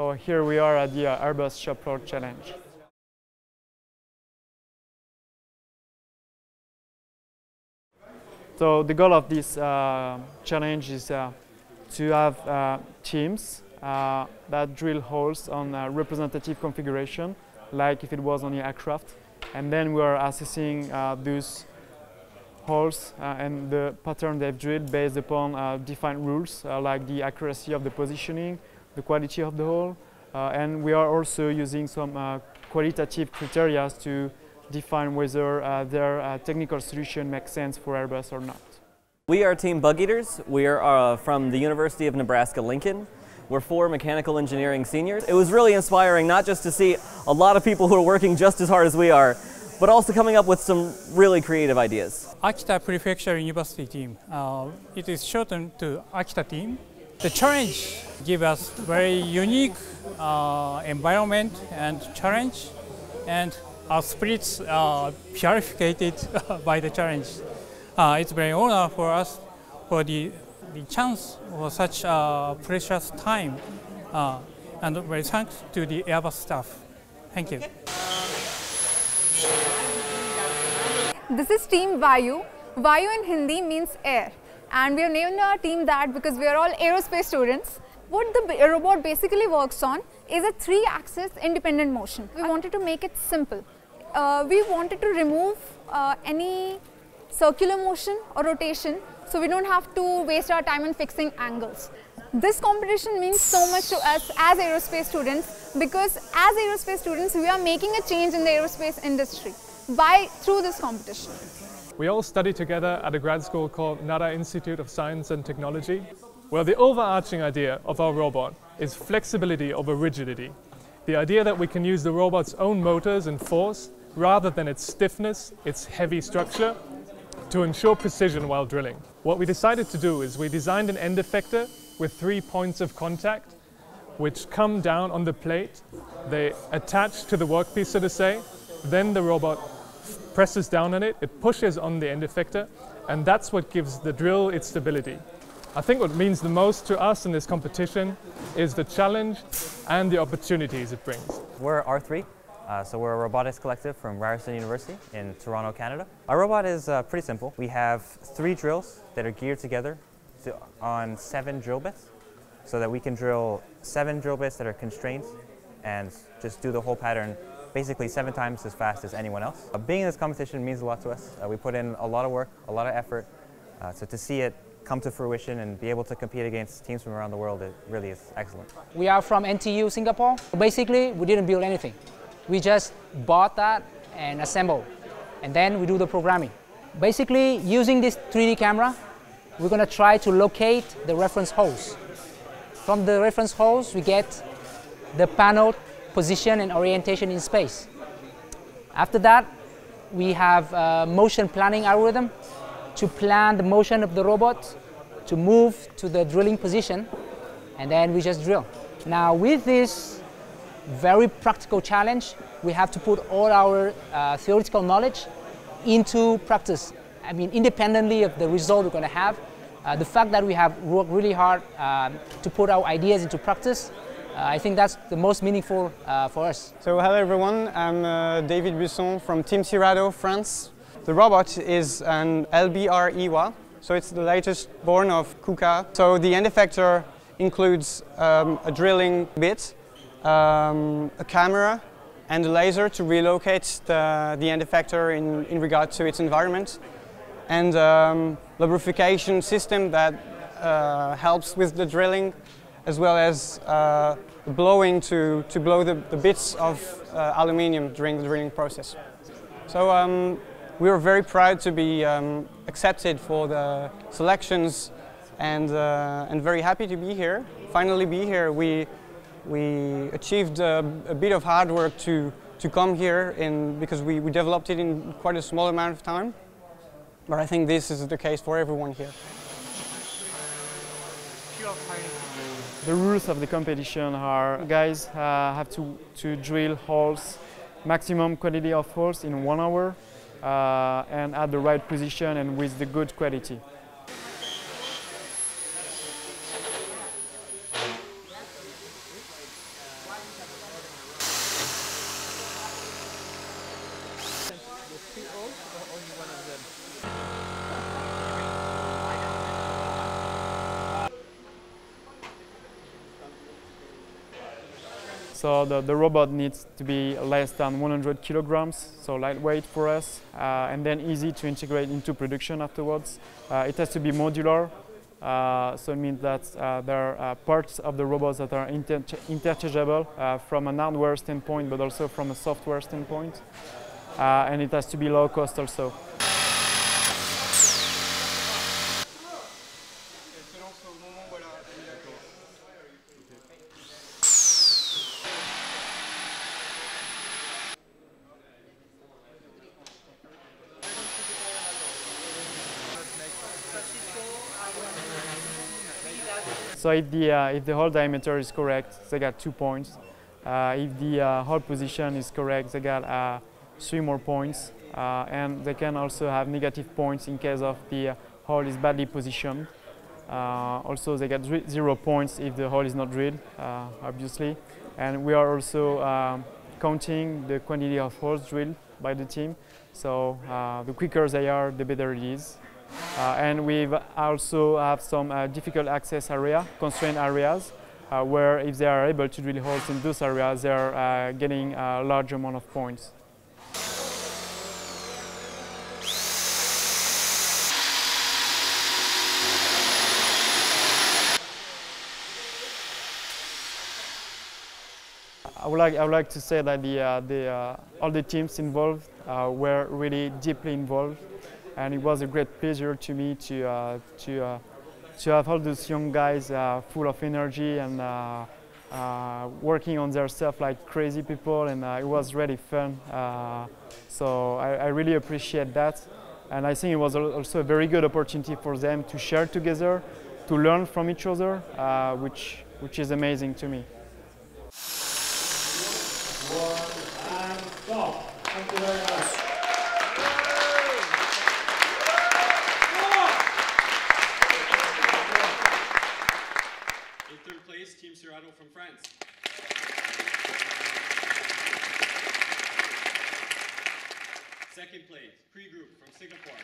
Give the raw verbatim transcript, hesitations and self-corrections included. So here we are at the uh, Airbus Shopfloor Challenge. So the goal of this uh, challenge is uh, to have uh, teams uh, that drill holes on a representative configuration, like if it was on the aircraft. And then we are assessing uh, those holes uh, and the pattern they've drilled based upon uh, defined rules, uh, like the accuracy of the positioning, the quality of the hole, uh, and we are also using some uh, qualitative criteria to define whether uh, their uh, technical solution makes sense for Airbus or not. We are Team Bug Eaters. We are uh, from the University of Nebraska-Lincoln. We're four mechanical engineering seniors. It was really inspiring not just to see a lot of people who are working just as hard as we are, but also coming up with some really creative ideas. Akita Prefectural University team. Uh, it is shortened to Akita team. The challenge gives us very unique uh, environment and challenge, and our spirits are purified by the challenge. Uh, it's very honor for us for the, the chance for such uh, precious time, uh, and very thanks to the Airbus staff. Thank you. This is Team Vayu. Vayu in Hindi means air. And we have named our team that because we are all aerospace students. What the robot basically works on is a three-axis independent motion. We wanted to make it simple. Uh, we wanted to remove uh, any circular motion or rotation, so we don't have to waste our time on fixing angles. This competition means so much to us as aerospace students, because as aerospace students we are making a change in the aerospace industry by through this competition. We all study together at a grad school called Nara Institute of Science and Technology, where the overarching idea of our robot is flexibility over rigidity. The idea that we can use the robot's own motors and force, rather than its stiffness, its heavy structure, to ensure precision while drilling. What we decided to do is we designed an end effector with three points of contact, which come down on the plate. They attach to the workpiece, so to say. Then the robot presses down on it, it pushes on the end effector, and that's what gives the drill its stability. I think what means the most to us in this competition is the challenge and the opportunities it brings. We're R three, uh, so we're a robotics collective from Ryerson University in Toronto, Canada. Our robot is uh, pretty simple. We have three drills that are geared together to, on seven drill bits, so that we can drill seven drill bits that are constrained and just do the whole pattern basically seven times as fast as anyone else. Uh, being in this competition means a lot to us. Uh, we put in a lot of work, a lot of effort, uh, so to see it come to fruition and be able to compete against teams from around the world, it really is excellent. We are from N T U Singapore. Basically, we didn't build anything. We just bought that and assembled, and then we do the programming. Basically, using this three D camera, we're going to try to locate the reference holes. From the reference holes, we get the panel position and orientation in space. After that, we have a motion planning algorithm to plan the motion of the robot to move to the drilling position, and then we just drill. Now, with this very practical challenge, we have to put all our uh, theoretical knowledge into practice. I mean, independently of the result we're going to have, uh, the fact that we have worked really hard um, to put our ideas into practice, Uh, I think that's the most meaningful uh, for us. So hello everyone, I'm uh, David Busson from Team Cirado, France. The robot is an L B R iiwa, so it's the latest born of KUKA. So the end effector includes um, a drilling bit, um, a camera and a laser to relocate the, the end effector in, in regard to its environment, and um, lubrication system that uh, helps with the drilling, as well as uh, blowing to, to blow the, the bits of uh, aluminium during the drilling process. So um, we were very proud to be um, accepted for the selections, and, uh, and very happy to be here, finally be here. We, we achieved a, a bit of hard work to, to come here, in, because we, we developed it in quite a small amount of time, but I think this is the case for everyone here. The rules of the competition are guys uh, have to, to drill holes, maximum quantity of holes in one hour uh, and at the right position and with the good quality. So the, the robot needs to be less than one hundred kilograms, so lightweight for us, uh, and then easy to integrate into production afterwards. Uh, it has to be modular, uh, so it means that uh, there are uh, parts of the robots that are inter interchangeable uh, from an hardware standpoint, but also from a software standpoint. Uh, and it has to be low cost also. So if the, uh, if the hole diameter is correct, they got two points. Uh, if the uh, hole position is correct, they got uh, three more points. Uh, and they can also have negative points in case of the uh, hole is badly positioned. Uh, also, they get zero points if the hole is not drilled, uh, obviously. And we are also uh, counting the quantity of holes drilled by the team. So uh, the quicker they are, the better it is. Uh, and we also have some uh, difficult access area, constrained areas, uh, where if they are able to drill holes in those areas, they are uh, getting a large amount of points. I would like, I would like to say that the, uh, the, uh, all the teams involved uh, were really deeply involved. And it was a great pleasure to me to, uh, to, uh, to have all those young guys uh, full of energy and uh, uh, working on their stuff like crazy people, and uh, it was really fun. Uh, so I, I really appreciate that. And I think it was also a very good opportunity for them to share together, to learn from each other, uh, which, which is amazing to me. One and four. Thank you very much. Team Cirado from France. Second place, pre-group from Singapore.